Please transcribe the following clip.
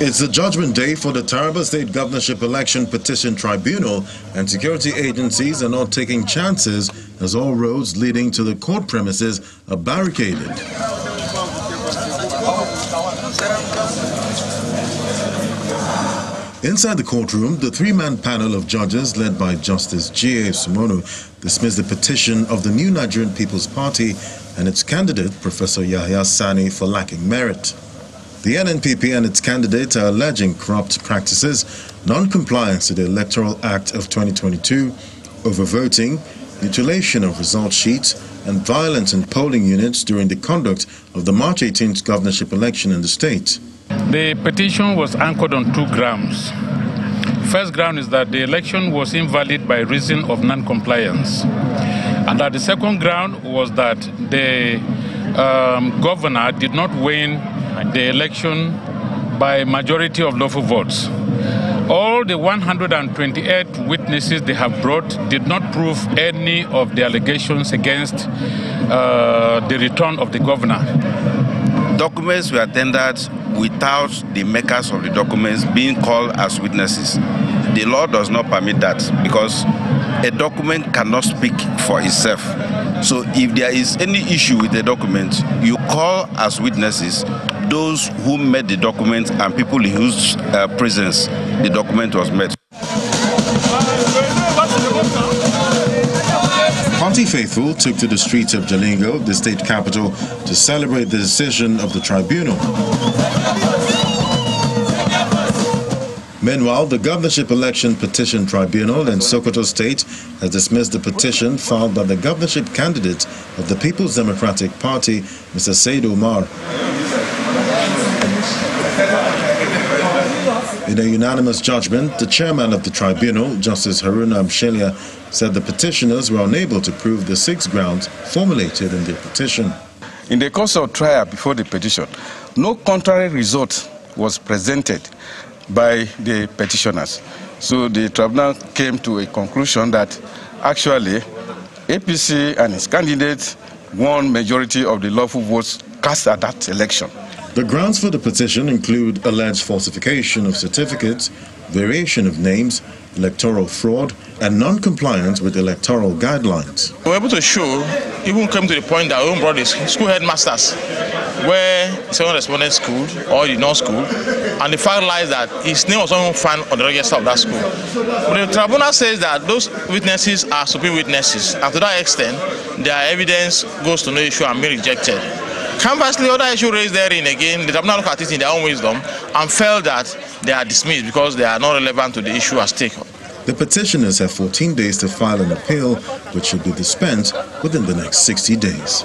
It's the judgment day for the Taraba State Governorship Election Petition Tribunal, and security agencies are not taking chances as all roads leading to the court premises are barricaded. Inside the courtroom, the three-man panel of judges led by Justice G.A. Sumonu dismissed the petition of the New Nigerian People's Party and its candidate, Professor Yahaya Sani, for lacking merit. The NNPP and its candidates are alleging corrupt practices, non-compliance to the Electoral Act of 2022, overvoting, mutilation of result sheets, and violence in polling units during the conduct of the March 18th governorship election in the state. The petition was anchored on 2 grounds. First ground is that the election was invalid by reason of non-compliance. And that the second ground was that the governor did not win the election by majority of lawful votes. All the 128 witnesses they have brought did not prove any of the allegations against the return of the governor. Documents were tendered without the makers of the documents being called as witnesses. The law does not permit that because a document cannot speak for itself. So if there is any issue with the document, you call as witnesses those who made the document and people whose presence the document was made. Party faithful took to the streets of Jalingo, the state capital, to celebrate the decision of the tribunal. Meanwhile, the Governorship Election Petition Tribunal in Sokoto State has dismissed the petition filed by the governorship candidate of the People's Democratic Party, Mr. Saidu Mar. In a unanimous judgment, the chairman of the tribunal, Justice Haruna Amshelia, said the petitioners were unable to prove the 6 grounds formulated in the petition. In the course of trial before the petition, no contrary result was presented by the petitioners. So the tribunal came to a conclusion that actually APC and its candidates won majority of the lawful votes cast at that election. The grounds for the petition include alleged falsification of certificates, variation of names, electoral fraud, and non-compliance with electoral guidelines. We were able to show, even came to the point that our own brothers, school headmasters, where someone responded school or the non-school, and the fact lies that his name was not even found on the register of that school. But the tribunal says that those witnesses are supreme witnesses, and to that extent, their evidence goes to no issue and being rejected. Conversely, other issue raised therein again, the tribunal looked at it in their own wisdom and felt that they are dismissed because they are not relevant to the issue at stake. The petitioners have 14 days to file an appeal, which should be dispensed within the next 60 days.